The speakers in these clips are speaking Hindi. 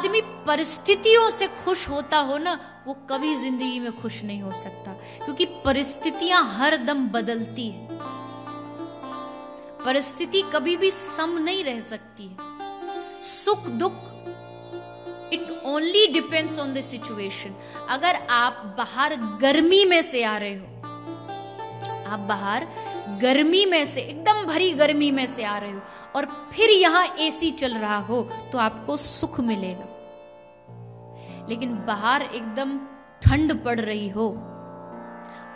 आदमी परिस्थितियों से खुश होता हो ना, वो कभी जिंदगी में खुश नहीं हो सकता, क्योंकि परिस्थितियां हर दम बदलती है। परिस्थिति कभी भी सम नहीं रह सकती है। सुख दुख it only depends on the situation. अगर आप बाहर गर्मी में से आ रहे हो, आप बाहर गर्मी में से एकदम भरी गर्मी में से आ रहे हो और फिर यहां एसी चल रहा हो तो आपको सुख मिलेगा, लेकिन बाहर एकदम ठंड पड़ रही हो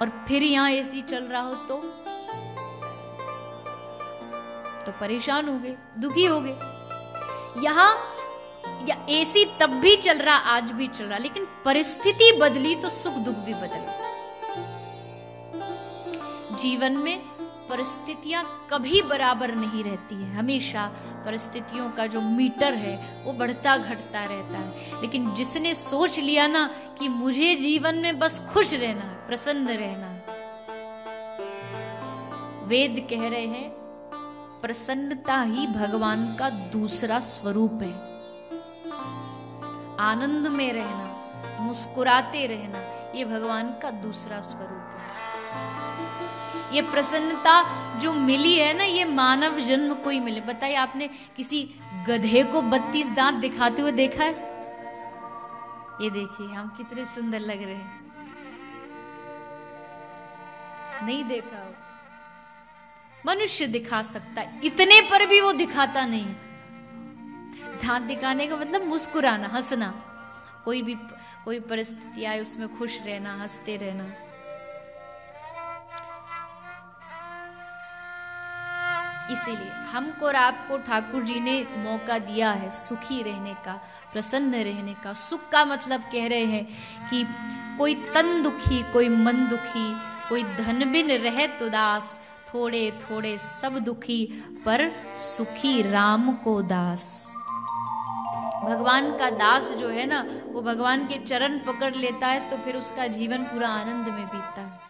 और फिर यहां एसी चल रहा हो तो परेशान हो गए, दुखी हो गए। यहां या एसी तब भी चल रहा, आज भी चल रहा, लेकिन परिस्थिति बदली तो सुख दुख भी बदला। जीवन में परिस्थितियां कभी बराबर नहीं रहती है, हमेशा परिस्थितियों का जो मीटर है वो बढ़ता घटता रहता है। लेकिन जिसने सोच लिया ना कि मुझे जीवन में बस खुश रहना है, प्रसन्न रहना है, वेद कह रहे हैं प्रसन्नता ही भगवान का दूसरा स्वरूप है। आनंद में रहना, मुस्कुराते रहना, ये भगवान का दूसरा स्वरूप है। ये प्रसन्नता जो मिली है ना, ये मानव जन्म को ही मिले। बताइए, आपने किसी गधे को 32 दांत दिखाते हुए देखा है? ये देखिए हम कितने सुंदर लग रहे हैं, नहीं देखा हो। मनुष्य दिखा सकता है, इतने पर भी वो दिखाता नहीं। दांत दिखाने का मतलब मुस्कुराना, हंसना, कोई परिस्थिति आए उसमें खुश रहना, हंसते रहना। इसीलिए हमको और आपको ठाकुर जी ने मौका दिया है सुखी रहने का, प्रसन्न रहने का। सुख का मतलब कह रहे हैं कि कोई तन दुखी, कोई मन दुखी, कोई धन बिन रहत उदास, थोड़े थोड़े सब दुखी पर सुखी राम को दास। भगवान का दास जो है ना, वो भगवान के चरण पकड़ लेता है तो फिर उसका जीवन पूरा आनंद में बीतता है।